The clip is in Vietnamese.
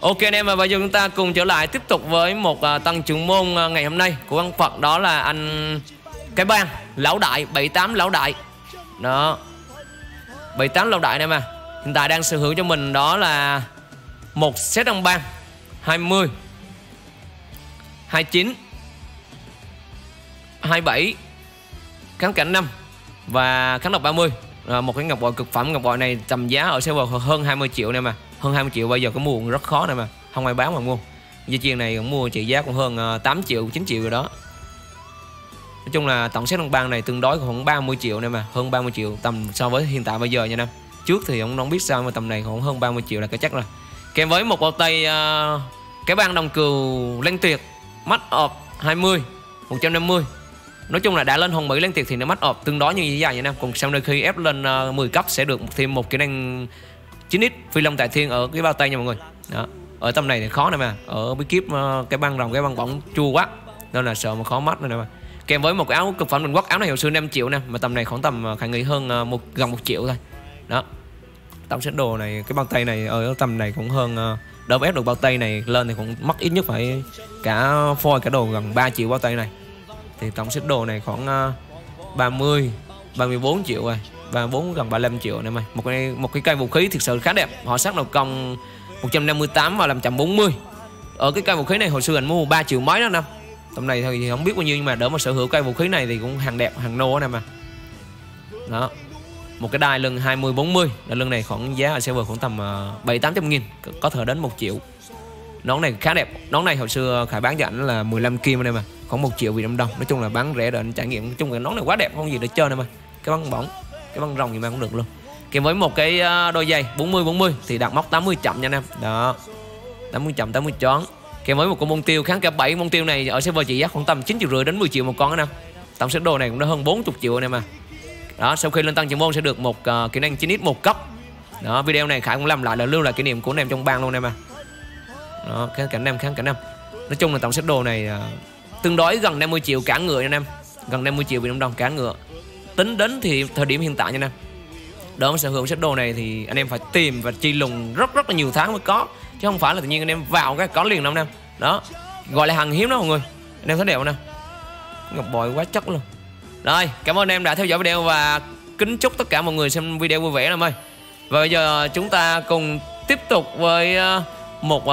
Ok anh em, và bây giờ chúng ta cùng trở lại tiếp tục với một tăng trưởng môn ngày hôm nay của văn Phật, đó là anh Cái Bang lão đại 78 lão đại đó, 78 lão đại này mà hiện tại đang sở hữu cho mình đó là một set ăn bang 20 29 27 kháng cảnh 5 và kháng độc 30. Một cái ngọc bội cực phẩm, ngọc bội này tầm giá ở server hơn 20 triệu này mà, hơn 20 triệu bây giờ có mua rất khó này mà, không ai bán mà mua. Dây chuyền này cũng mua trị giá cũng hơn 8 triệu 9 triệu rồi đó. Nói chung là tổng set bang này tương đối khoảng 30 triệu này mà, hơn 30 triệu tầm so với hiện tại bây giờ nha anh em. Trước thì ông không biết sao mà tầm này cũng hơn 30 triệu là cái chắc rồi. Kèm với một bao tay Cái Bang đồng cừu lên tuyệt mắt ọp 20 150. Nói chung là đã lên hồng mỹ lên tiệc thì nó mắt ọp tương đối như vậy anh em. Còn sau đây khi ép lên 10 cấp sẽ được thêm một kỹ năng 9x phi long tại thiên ở cái bao tay nha mọi người. Đó. Ở tầm này thì khó này mà, ở bí kíp Cái Bang rồng Cái Bang bỏng chua quá nên là sợ mà khó mắt này mà. Kèm với một cái áo cực phẩm Bình Quốc, áo này hồi xưa 5 triệu nè mà tầm này khoảng tầm khả nghĩ hơn gần 1 triệu thôi. Đó. Tổng set đồ này, cái bao tay này ở tầm này cũng hơn, đỡ ép được bao tay này lên thì cũng mất ít nhất phải cả phôi cả đồ gần 3 triệu bao tay này. Thì tổng set đồ này khoảng 30 34 triệu rồi, 34 gần 35 triệu này mày. Một cái cây vũ khí thực sự khá đẹp, họ sát đầu công 158 và 140. Ở cái cây vũ khí này hồi xưa anh mua 3 triệu mấy đó năm. Tầm này thì không biết bao nhiêu nhưng mà đỡ mà sở hữu cây vũ khí này thì cũng hàng đẹp, hàng nô đó nè mà. Đó. Một cái đai lưng 20 40, đai lưng này khoảng giá ở server khoảng tầm 700-800 nghìn, có thể đến 1 triệu. Nón này khá đẹp, nón này hồi xưa Khải bán cho ảnh là 15 kim đây mà, khoảng 1 triệu Việt Nam đồng. Nói chung là bán rẻ để anh trải nghiệm, nói chung là nón này quá đẹp không gì để chơi nè mà. Cái băng bỏng, cái băng rồng gì mà cũng được luôn. Kèm với một cái đôi giày 40 40 thì đặt móc 80 chậm nha anh em. Đó. 80 chậm 80 chón. Kèm với một con môn tiêu kháng cả 7, môn tiêu này ở server trị giá khoảng tầm 9,5 triệu đến 10 triệu một con anh em. Tổng set đồ này cũng đã hơn 40 triệu anh em mà. Đó, sau khi lên tăng trưởng môn sẽ được một kỹ năng 9x một cấp. Đó, video này Khải cũng làm lại là lưu lại kỷ niệm của anh em trong bang luôn em à. Đó, kháng cảnh năm, kháng cảnh năm. Nói chung là tổng set đồ này tương đối gần 50 triệu cả ngựa nha anh em. Gần 50 triệu Việt Nam đồng cả ngựa. Tính đến thì thời điểm hiện tại nha anh em. Đó, sở hữu set đồ này thì anh em phải tìm và chi lùng rất là nhiều tháng mới có, chứ không phải là tự nhiên anh em vào cái có liền đâu anh em. Đó, gọi là hàng hiếm đó mọi người. Anh em thấy đẹp không nè? Ngọc bội quá chất luôn. Rồi, cảm ơn em đã theo dõi video và kính chúc tất cả mọi người xem video vui vẻ em ơi. Và bây giờ chúng ta cùng tiếp tục với một